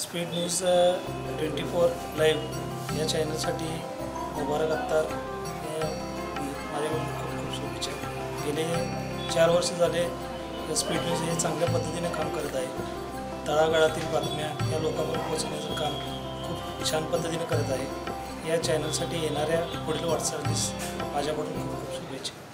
Speed news 24 live या चॅनलसाठी मुबारक अत्तर माझ्याकडून खूप खूप शुभेच्छा। गेले 4 वर्ष झाले स्पीड न्यूज हे चांगल्या पद्धतीने काम करत आहे। तळागाळातील बातम्या या लोकांपर्यंत पोहोचवण्याचे काम खूप छान पद्धतीने करत आहे। या चॅनलसाठी येणाऱ्या पुढील वाटचालीस माझ्याकडून खूप खूप शुभेच्छा।